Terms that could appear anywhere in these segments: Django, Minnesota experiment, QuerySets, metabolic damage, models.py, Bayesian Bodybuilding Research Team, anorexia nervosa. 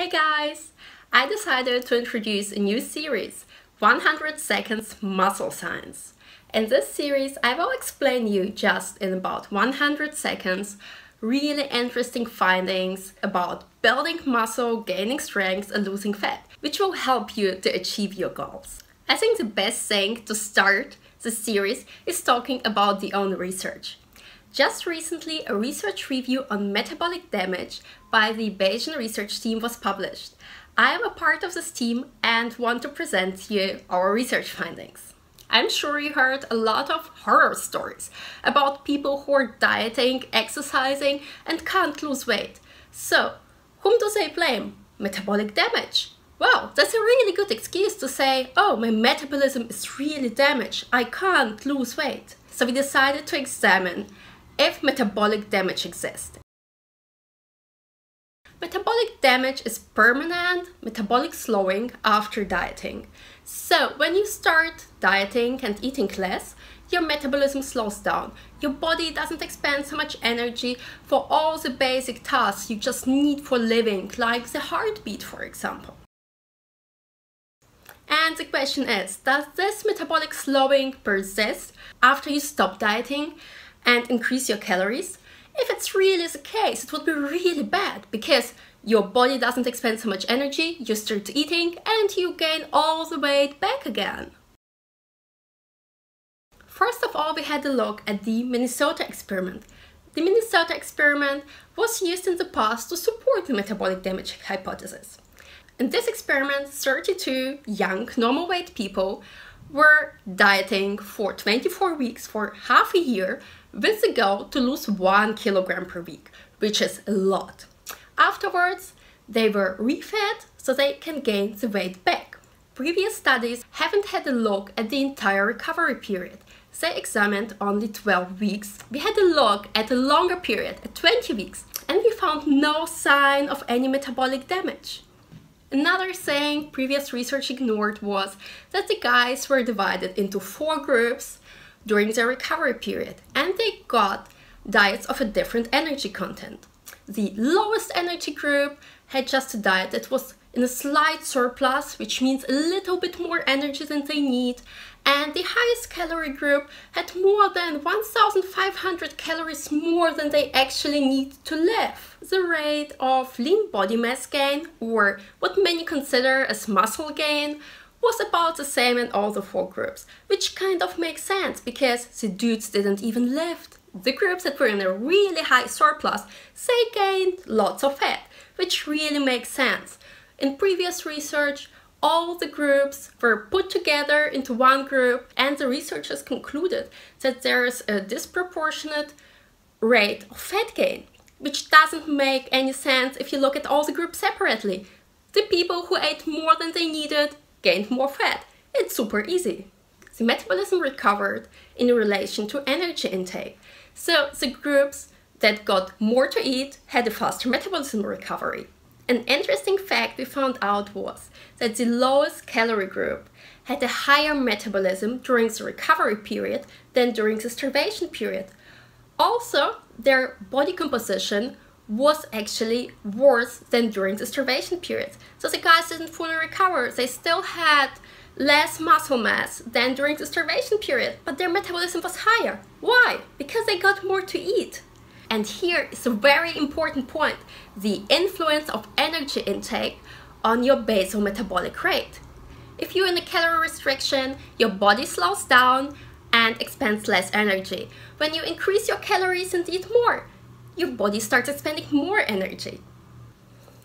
Hey guys! I decided to introduce a new series, 100 Seconds Muscle Science. In this series I will explain you just in about 100 seconds really interesting findings about building muscle, gaining strength and losing fat, which will help you to achieve your goals. I think the best thing to start the series is talking about the own research. Just recently, a research review on metabolic damage by the Bayesian research team was published. I am a part of this team and want to present you our research findings. I'm sure you heard a lot of horror stories about people who are dieting, exercising, and can't lose weight. So, whom do they blame? Metabolic damage. Wow, that's a really good excuse to say, oh, my metabolism is really damaged, I can't lose weight. So we decided to examine if metabolic damage exists. Metabolic damage is permanent metabolic slowing after dieting. So when you start dieting and eating less, your metabolism slows down. Your body doesn't expend so much energy for all the basic tasks you just need for living, like the heartbeat, for example. And the question is, does this metabolic slowing persist after you stop dieting and increase your calories? If it's really the case, it would be really bad because your body doesn't expend so much energy, you start eating and you gain all the weight back again. First of all, we had a look at the Minnesota experiment. The Minnesota experiment was used in the past to support the metabolic damage hypothesis. In this experiment, 32 young, normal weight people were dieting for 24 weeks for half a year with the goal to lose 1 kilogram per week, which is a lot. Afterwards, they were refed so they can gain the weight back. Previous studies haven't had a look at the entire recovery period. They examined only 12 weeks. We had a look at a longer period, at 20 weeks, and we found no sign of any metabolic damage. Another thing previous research ignored was that the guys were divided into 4 groups during their recovery period, and they got diets of a different energy content. The lowest energy group had just a diet that was in a slight surplus, which means a little bit more energy than they need, and the highest calorie group had more than 1,500 calories more than they actually need to live. The rate of lean body mass gain, or what many consider as muscle gain, was about the same in all the 4 groups, which kind of makes sense because the dudes didn't even lift. The groups that were in a really high surplus, they gained lots of fat, which really makes sense. In previous research, all the groups were put together into one group, and the researchers concluded that there is a disproportionate rate of fat gain, which doesn't make any sense if you look at all the groups separately. The people who ate more than they needed gained more fat. It's super easy. The metabolism recovered in relation to energy intake. So the groups that got more to eat had a faster metabolism recovery. An interesting fact we found out was that the lowest calorie group had a higher metabolism during the recovery period than during the starvation period. Also, their body composition was actually worse than during the starvation period. So the guys didn't fully recover, they still had less muscle mass than during the starvation period, but their metabolism was higher. Why? Because they got more to eat. And here is a very important point, the influence of energy intake on your basal metabolic rate. If you're in a calorie restriction, your body slows down and expends less energy. When you increase your calories and eat more, your body starts expending more energy.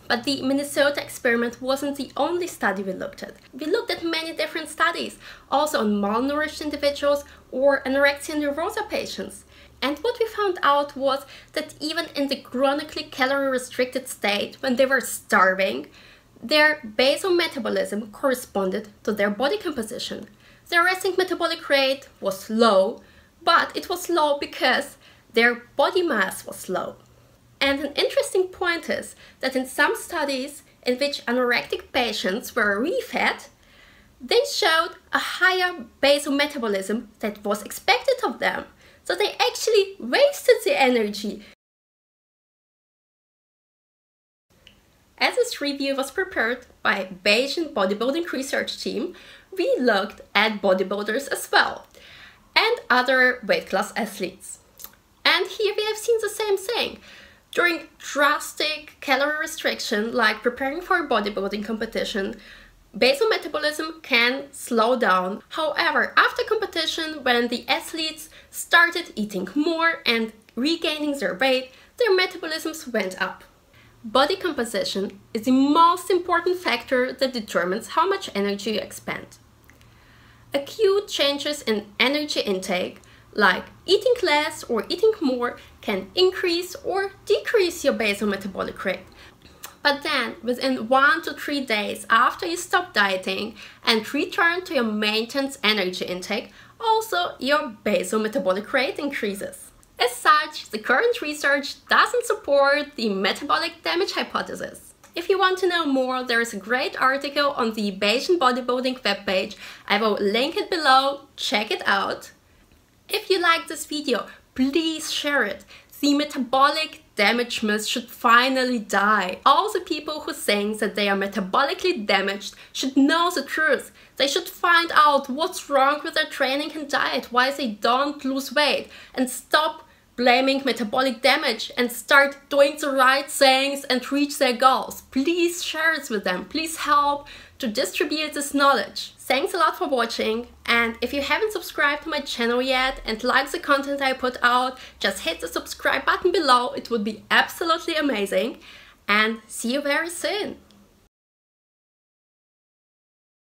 But the Minnesota experiment wasn't the only study we looked at. We looked at many different studies, also on malnourished individuals or anorexia nervosa patients. And what we found out was that even in the chronically calorie-restricted state, when they were starving, their basal metabolism corresponded to their body composition. Their resting metabolic rate was low, but it was low because their body mass was low. And an interesting point is that in some studies in which anorectic patients were refed, they showed a higher basal metabolism that was expected of them. So they actually wasted the energy. As this review was prepared by Bayesian Bodybuilding Research Team, we looked at bodybuilders as well and other weight class athletes. And here we have seen the same thing. During drastic calorie restriction, like preparing for a bodybuilding competition, basal metabolism can slow down. However, after competition, when the athletes started eating more and regaining their weight, their metabolisms went up. Body composition is the most important factor that determines how much energy you expend. Acute changes in energy intake, like eating less or eating more, can increase or decrease your basal metabolic rate. But then, within 1 to 3 days after you stop dieting and return to your maintenance energy intake, also your basal metabolic rate increases. As such, the current research doesn't support the metabolic damage hypothesis. If you want to know more, there is a great article on the Bayesian Bodybuilding webpage. I will link it below. Check it out. If you like this video, please share it. The metabolic damage myth should finally die. All the people who think that they are metabolically damaged should know the truth. They should find out what's wrong with their training and diet, why they don't lose weight, and stop blaming metabolic damage and start doing the right things and reach their goals. Please share it with them. Please help to distribute this knowledge. Thanks a lot for watching, and if you haven't subscribed to my channel yet and like the content I put out, just hit the subscribe button below. It would be absolutely amazing, and see you very soon.